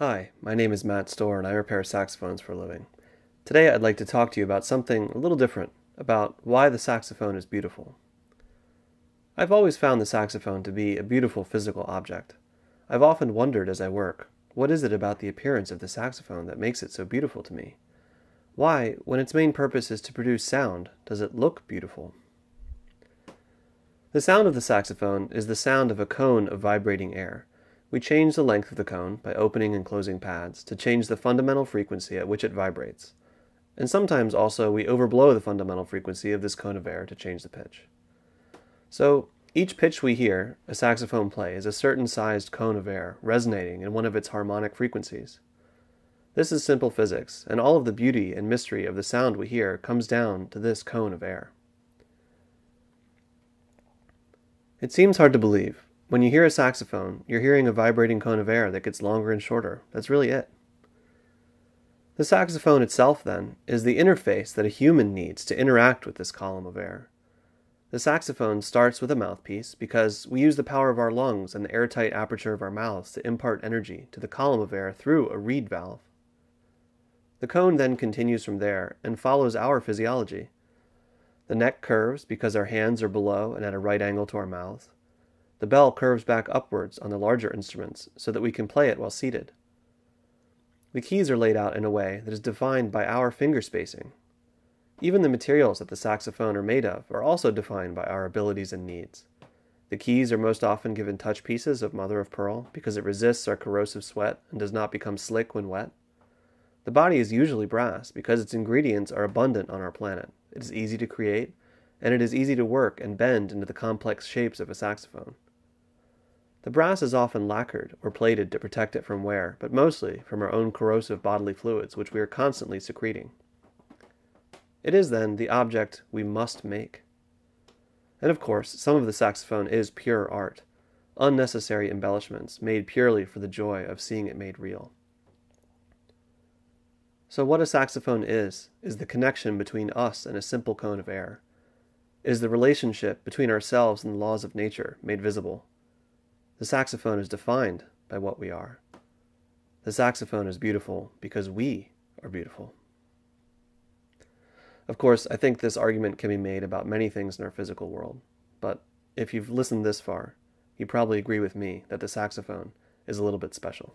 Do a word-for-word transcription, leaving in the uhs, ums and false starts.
Hi, my name is Matt Stohrer and I repair saxophones for a living. Today I'd like to talk to you about something a little different, about why the saxophone is beautiful. I've always found the saxophone to be a beautiful physical object. I've often wondered as I work, what is it about the appearance of the saxophone that makes it so beautiful to me? Why, when its main purpose is to produce sound, does it look beautiful? The sound of the saxophone is the sound of a cone of vibrating air. We change the length of the cone by opening and closing pads to change the fundamental frequency at which it vibrates. And sometimes also we overblow the fundamental frequency of this cone of air to change the pitch. So each pitch we hear a saxophone play is a certain sized cone of air resonating in one of its harmonic frequencies. This is simple physics, and all of the beauty and mystery of the sound we hear comes down to this cone of air. It seems hard to believe. When you hear a saxophone, you're hearing a vibrating cone of air that gets longer and shorter. That's really it. The saxophone itself, then, is the interface that a human needs to interact with this column of air. The saxophone starts with a mouthpiece because we use the power of our lungs and the airtight aperture of our mouths to impart energy to the column of air through a reed valve. The cone then continues from there and follows our physiology. The neck curves because our hands are below and at a right angle to our mouths. The bell curves back upwards on the larger instruments so that we can play it while seated. The keys are laid out in a way that is defined by our finger spacing. Even the materials that the saxophone are made of are also defined by our abilities and needs. The keys are most often given touch pieces of mother of pearl because it resists our corrosive sweat and does not become slick when wet. The body is usually brass because its ingredients are abundant on our planet. It is easy to create, and it is easy to work and bend into the complex shapes of a saxophone. The brass is often lacquered or plated to protect it from wear, but mostly from our own corrosive bodily fluids which we are constantly secreting. It is, then, the object we must make. And of course, some of the saxophone is pure art, unnecessary embellishments made purely for the joy of seeing it made real. So what a saxophone is, is the connection between us and a simple cone of air. It is the relationship between ourselves and the laws of nature made visible. The saxophone is defined by what we are. The saxophone is beautiful because we are beautiful. Of course, I think this argument can be made about many things in our physical world, but if you've listened this far, you probably agree with me that the saxophone is a little bit special.